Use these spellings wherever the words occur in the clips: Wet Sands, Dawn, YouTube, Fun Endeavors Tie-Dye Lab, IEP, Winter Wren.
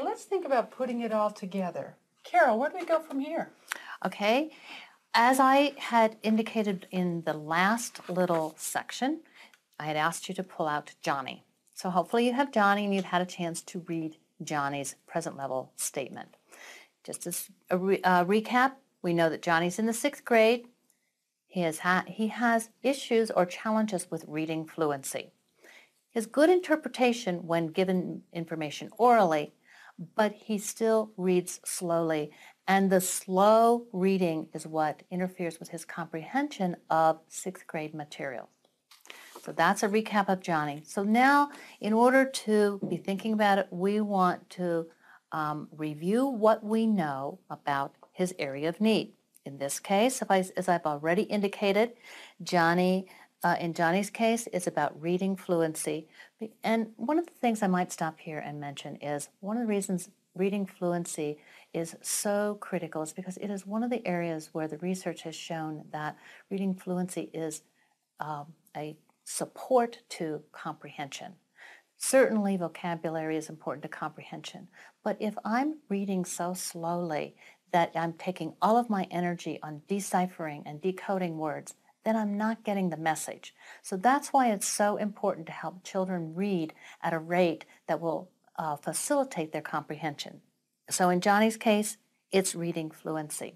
Let's think about putting it all together. Carol, where do we go from here? Okay. As I had indicated in the last little section, I had asked you to pull out Johnny. So hopefully you have Johnny and you've had a chance to read Johnny's present level statement. Just as a recap, we know that Johnny's in the 6th grade. He has issues or challenges with reading fluency. He has good interpretation when given information orally, but he still reads slowly, and the slow reading is what interferes with his comprehension of 6th grade material. So that's a recap of Johnny. So now, in order to be thinking about it, we want to review what we know about his area of need. In this case, as I've already indicated, in Johnny's case, it's about reading fluency. And one of the things I might stop here and mention is one of the reasons reading fluency is so critical is because it is one of the areas where the research has shown that reading fluency is a support to comprehension. Certainly vocabulary is important to comprehension, but if I'm reading so slowly that I'm taking all of my energy on deciphering and decoding words, then I'm not getting the message. So that's why it's so important to help children read at a rate that will facilitate their comprehension. So in Johnny's case, it's reading fluency.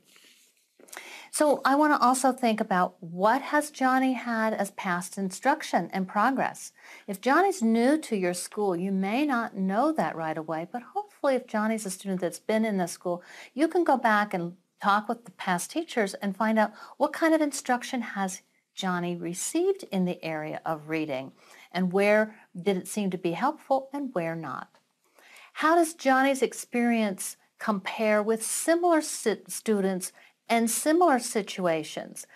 So I want to also think about what has Johnny had as past instruction and progress. If Johnny's new to your school, you may not know that right away, but hopefully if Johnny's a student that's been in the school, you can go back and talk with the past teachers and find out what kind of instruction has Johnny received in the area of reading, and where did it seem to be helpful and where not. How does Johnny's experience compare with similar students and similar situations?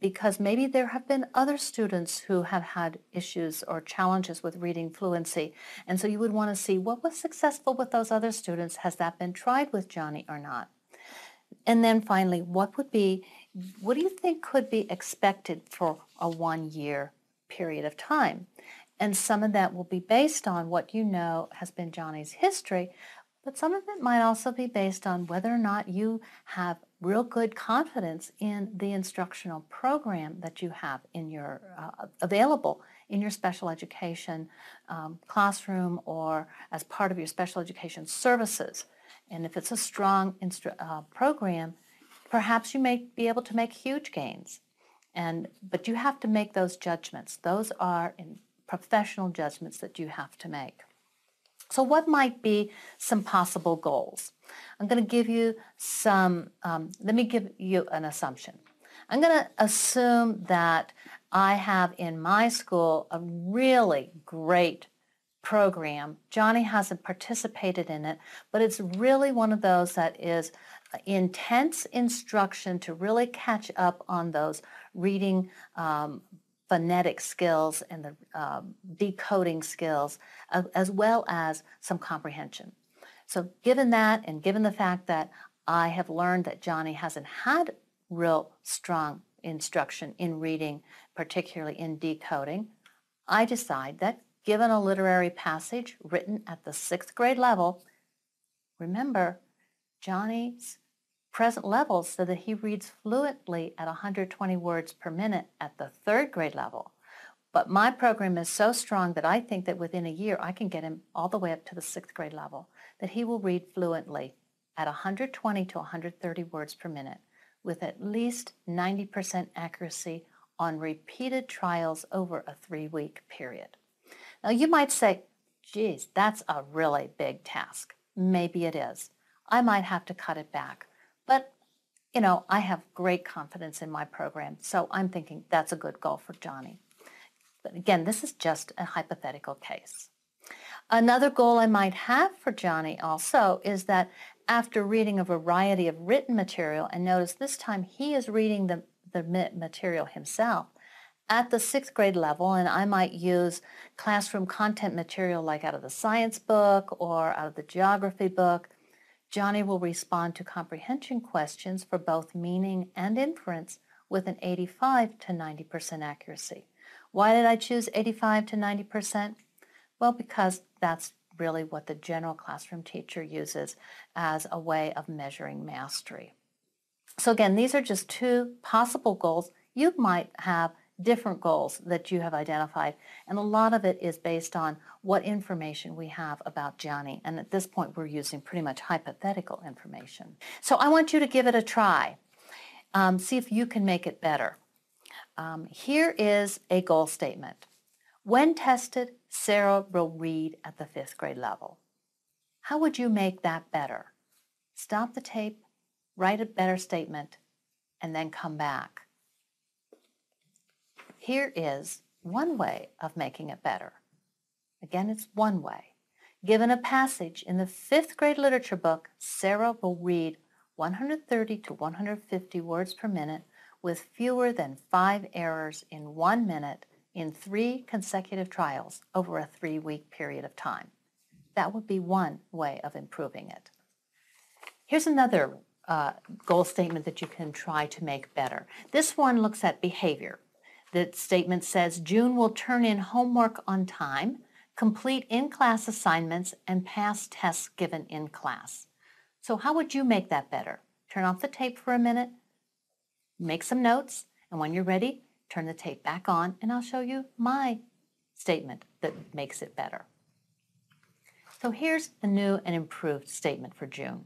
Because maybe there have been other students who have had issues or challenges with reading fluency, and so you would want to see what was successful with those other students. Has that been tried with Johnny or not? And then finally, what do you think could be expected for a 1-year period of time? And some of that will be based on what you know has been Johnny's history, but some of it might also be based on whether or not you have real good confidence in the instructional program that you have in your available in your special education classroom or as part of your special education services. And if it's a strong program, perhaps you may be able to make huge gains. But you have to make those judgments. Those are professional judgments that you have to make. So what might be some possible goals? I'm going to give you some, let me give you an assumption. I'm going to assume that I have in my school a really great program. Johnny hasn't participated in it, but it's really one of those that is intense instruction to really catch up on those reading phonetic skills and the decoding skills, as well as some comprehension. So given that, and given the fact that I have learned that Johnny hasn't had real strong instruction in reading, particularly in decoding, I decide that given a literary passage written at the 6th grade level, remember, Johnny's present level so that he reads fluently at 120 words per minute at the 3rd grade level. But my program is so strong that I think that within a year I can get him all the way up to the 6th grade level, that he will read fluently at 120 to 130 words per minute with at least 90% accuracy on repeated trials over a 3-week period. Now you might say, geez, that's a really big task. Maybe it is. I might have to cut it back. But, you know, I have great confidence in my program, so I'm thinking that's a good goal for Johnny. But again, this is just a hypothetical case. Another goal I might have for Johnny also is that after reading a variety of written material, and notice this time he is reading the material himself, at the 6th grade level, and I might use classroom content material like out of the science book or out of the geography book, Johnny will respond to comprehension questions for both meaning and inference with an 85 to 90% accuracy. Why did I choose 85 to 90%? Well, because that's really what the general classroom teacher uses as a way of measuring mastery. So again, these are just two possible goals. You might have different goals that you have identified, and a lot of it is based on what information we have about Gianni, and at this point we're using pretty much hypothetical information. So I want you to give it a try. See if you can make it better. Here is a goal statement. When tested, Sarah will read at the 5th grade level. How would you make that better? Stop the tape, write a better statement, and then come back. Here is one way of making it better. Again, it's one way. Given a passage in the 5th grade literature book, Sarah will read 130 to 150 words per minute with fewer than 5 errors in 1 minute in 3 consecutive trials over a 3-week period of time. That would be one way of improving it. Here's another goal statement that you can try to make better. This one looks at behavior. The statement says, June will turn in homework on time, complete in-class assignments, and pass tests given in class. So how would you make that better? Turn off the tape for a minute, make some notes, and when you're ready, turn the tape back on, and I'll show you my statement that makes it better. So here's a new and improved statement for June.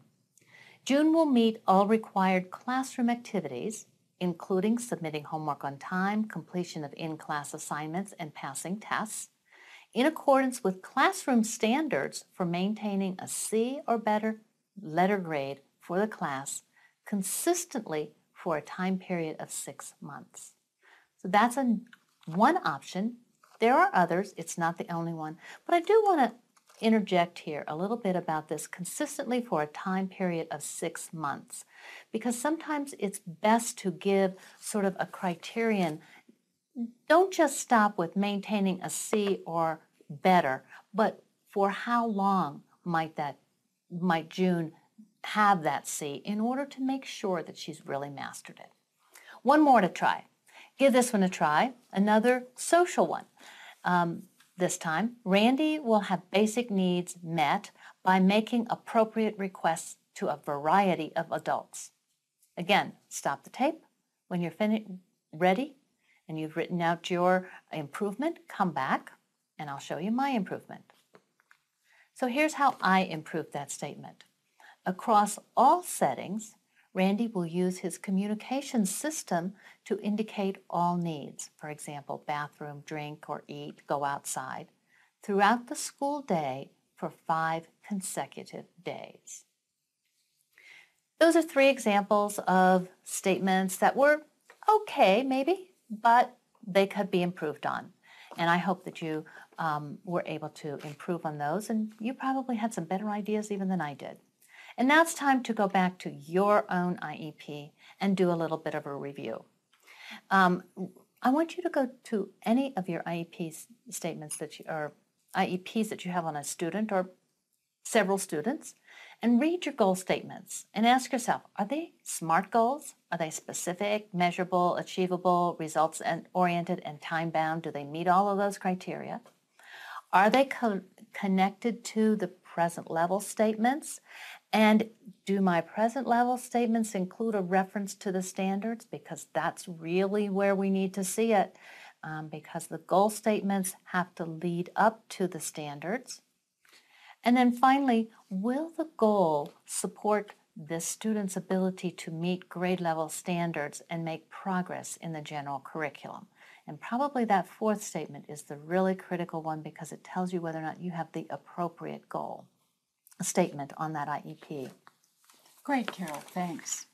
June will meet all required classroom activities, including submitting homework on time, completion of in-class assignments, and passing tests, in accordance with classroom standards for maintaining a C or better letter grade for the class consistently for a time period of 6 months. So that's one option. There are others. It's not the only one. But I do want to interject here a little bit about this consistently for a time period of 6 months, because sometimes it's best to give sort of a criterion. Don't just stop with maintaining a C or better, but for how long might June have that C in order to make sure that she's really mastered it. One more to try. Give this one a try. Another social one. This time, Randy will have basic needs met by making appropriate requests to a variety of adults. Again, stop the tape. When you're ready and you've written out your improvement, come back and I'll show you my improvement. So here's how I improved that statement. Across all settings, Randy will use his communication system to indicate all needs, for example, bathroom, drink or eat, go outside, throughout the school day for 5 consecutive days. Those are 3 examples of statements that were okay, maybe, but they could be improved on. And I hope that you were able to improve on those, and you probably had some better ideas even than I did. And now it's time to go back to your own IEP and do a little bit of a review. I want you to go to any of your IEPs that you have on a student or several students and read your goal statements and ask yourself, are they SMART goals? Are they specific, measurable, achievable, results-oriented, and time-bound? Do they meet all of those criteria? Are they connected to the present level statements? And do my present level statements include a reference to the standards? Because that's really where we need to see it, because the goal statements have to lead up to the standards. And then finally, will the goal support this student's ability to meet grade level standards and make progress in the general curriculum? And probably that 4th statement is the really critical one, because it tells you whether or not you have the appropriate goal statement on that IEP. Great, Carol. Thanks.